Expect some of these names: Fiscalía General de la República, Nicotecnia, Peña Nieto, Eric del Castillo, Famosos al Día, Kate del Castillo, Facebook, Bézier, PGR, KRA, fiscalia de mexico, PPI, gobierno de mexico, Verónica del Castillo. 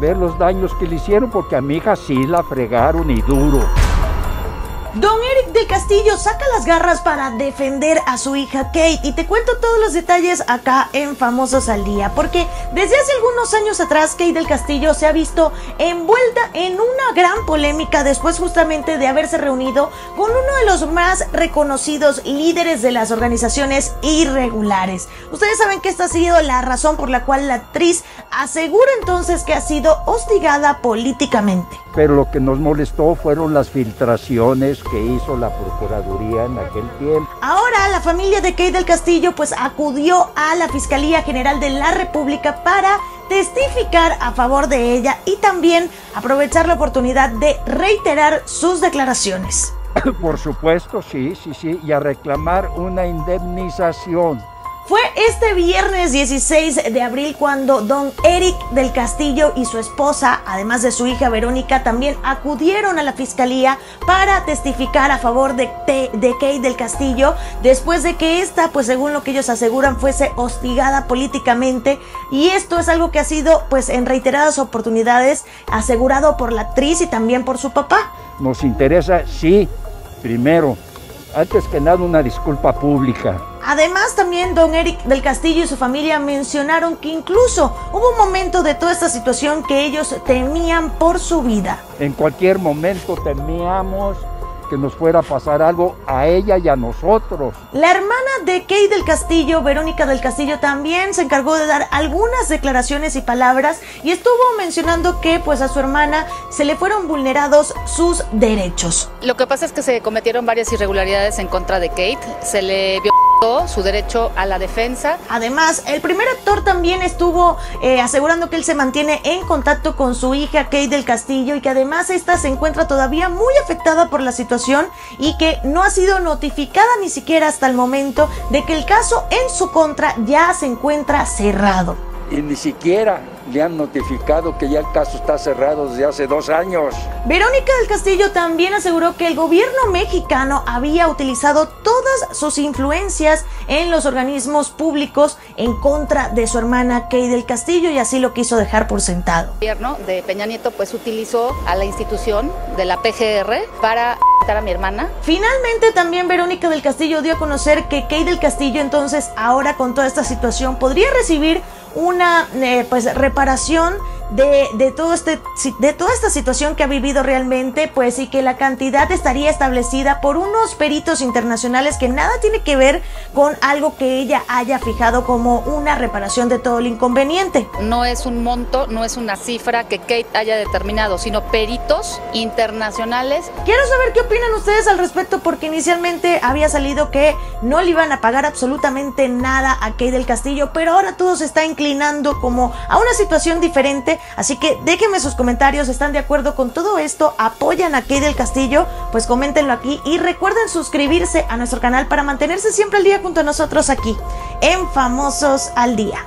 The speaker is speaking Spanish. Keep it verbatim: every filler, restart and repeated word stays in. ver los daños que le hicieron, porque a mi hija sí la fregaron y duro. Don Eric del Castillo saca las garras para defender a su hija Kate, y te cuento todos los detalles acá en Famosos al Día, porque desde hace algunos años atrás Kate del Castillo se ha visto envuelta en una gran polémica después justamente de haberse reunido con uno de los más reconocidos líderes de las organizaciones irregulares. Ustedes saben que esta ha sido la razón por la cual la actriz asegura entonces que ha sido hostigada políticamente. Pero lo que nos molestó fueron las filtraciones que hizo la Procuraduría en aquel tiempo. Ahora la familia de Kate del Castillo pues acudió a la Fiscalía General de la República para testificar a favor de ella y también aprovechar la oportunidad de reiterar sus declaraciones. Por supuesto, sí, sí, sí, y a reclamar una indemnización. Fue este viernes dieciséis de abril cuando don Eric del Castillo y su esposa, además de su hija Verónica, también acudieron a la fiscalía para testificar a favor de, de, de Kate del Castillo, después de que esta, pues según lo que ellos aseguran, fuese hostigada políticamente, y esto es algo que ha sido pues en reiteradas oportunidades asegurado por la actriz y también por su papá. Nos interesa, sí, primero, antes que nada, una disculpa pública. Además, también don Eric del Castillo y su familia mencionaron que incluso hubo un momento de toda esta situación que ellos temían por su vida. En cualquier momento temíamos que nos fuera a pasar algo a ella y a nosotros. La hermana de Kate del Castillo, Verónica del Castillo, también se encargó de dar algunas declaraciones y palabras y estuvo mencionando que pues a su hermana se le fueron vulnerados sus derechos. Lo que pasa es que se cometieron varias irregularidades en contra de Kate, se le vio su derecho a la defensa. Además, el primer actor también estuvo eh, asegurando que él se mantiene en contacto con su hija Kate del Castillo y que además esta se encuentra todavía muy afectada por la situación y que no ha sido notificada ni siquiera hasta el momento de que el caso en su contra ya se encuentra cerrado. Y ni siquiera le han notificado que ya el caso está cerrado desde hace dos años. Verónica del Castillo también aseguró que el gobierno mexicano había utilizado todas sus influencias en los organismos públicos en contra de su hermana Kate del Castillo y así lo quiso dejar por sentado. El gobierno de Peña Nieto pues utilizó a la institución de la P G R para matar a mi hermana. Finalmente también Verónica del Castillo dio a conocer que Kate del Castillo entonces ahora con toda esta situación podría recibir una eh, pues reparación de, de, todo este, de toda esta situación que ha vivido realmente, pues, y que la cantidad estaría establecida por unos peritos internacionales que nada tiene que ver con algo que ella haya fijado como una reparación de todo el inconveniente. No es un monto, no es una cifra que Kate haya determinado, sino peritos internacionales. Quiero saber qué opinan ustedes al respecto, porque inicialmente había salido que no le iban a pagar absolutamente nada a Kate del Castillo, pero ahora todo se está inclinando como a una situación diferente. Así que déjenme sus comentarios, ¿están de acuerdo con todo esto? ¿Apoyan a Kate del Castillo? Pues coméntenlo aquí y recuerden suscribirse a nuestro canal para mantenerse siempre al día junto a nosotros aquí en Famosos al Día.